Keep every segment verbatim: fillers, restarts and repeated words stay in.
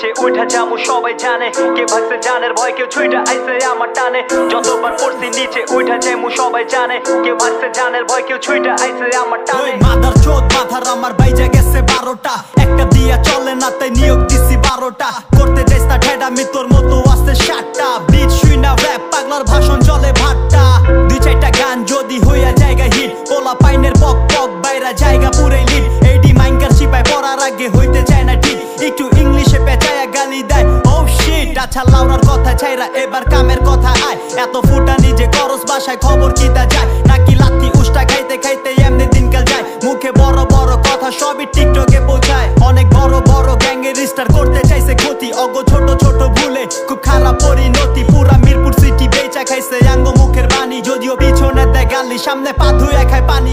বেঁচে উঠা যামু সবাই জানে কে ভাগছে জানের ভয় কেউ ছুইটা আইছে আমার টানে যতবার পড়ছি নিচে উঠা যামু সবাই জানে কে ভাগছে জানের ভয় কেউ ছুইটা আইছে আমার টানে মাথার চোদ মাথার আমার বাইজা গেছে বারোটা একটা দিয়া চলে না তাই নিয়োগ দিছি বারোটা করতে যাইস না ঢেডা মি তোর মতো আছে সাতটা বিট শুই না র‍্যাপ পাগলার ভাষণ চলে ভাটটা দুই চারটা গান যদি হইয়া জায়গা হিট কোলা পাইনের পক পক বাইরা জায়গা পুরাই লিট এডি মাইঙ্গার সিপাই পড়ার আগে হইতে চায় না ঠিক একটু ইংলিশে পেঁচায়া গালি দেয় ও শিট আচ্ছা লাউরার কথা ছাইরা এবার কামের কথা আয় এত ফুটা নিজে খরচ বাসায় খবর কি তা যায় নাকি লাথি উষ্টা খাইতে খাইতে এমনি দিনকাল যায় মুখে বড় বড় কথা সবই টিকটকে পৌঁছায় অনেক বড় বড় গ্যাংয়ের রিস্টার করতে চাইছে ক্ষতি অগ ছোট ছোট ভুলে খুব খারাপ পরিণতি পুরা মিরপুর সিটি বেচা খাইছে আঙ্গ মুখের বাণী যদিও পিছনে দেয় গালি সামনে পা ধুয়ে খায় পানি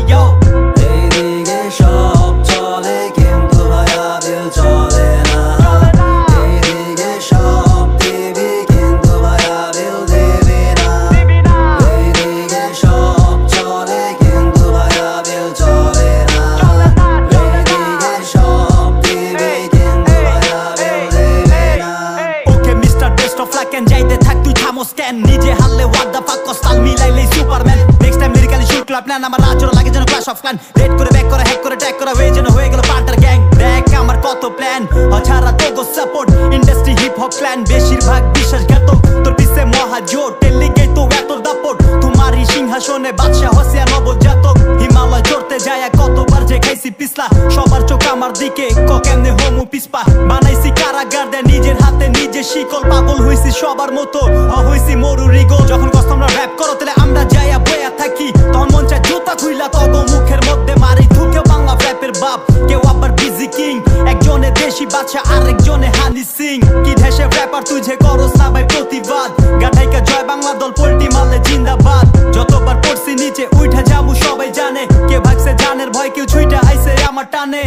সবার মতো হইছি মরুরি গো যখন কষ্ট আমরা র‍্যাপ করো তাহলে আমরা যায়া বয়া থাকি তখন মন চায় জুতা খুইলা তব মুখের মধ্যে মারি ঢুকে বাংলা র‍্যাপের বাপ কেউ আবার বিজি কিং একজনে দেশি বাচ্চা আরেকজনে হানি সিং কি দেশে ব্যাপার তুই যে করো সবাই প্রতিবাদ গাঠাইকা জয় বাংলা দল পোল্টি মারলে জিন্দাবাদ যতবার পড়ছি নিচে উঠা যাবো সবাই জানে কে ভাগছে জানের ভয় কেউ ছুইটা আইছে আমার টানে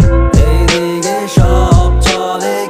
এইদিকে সব চলে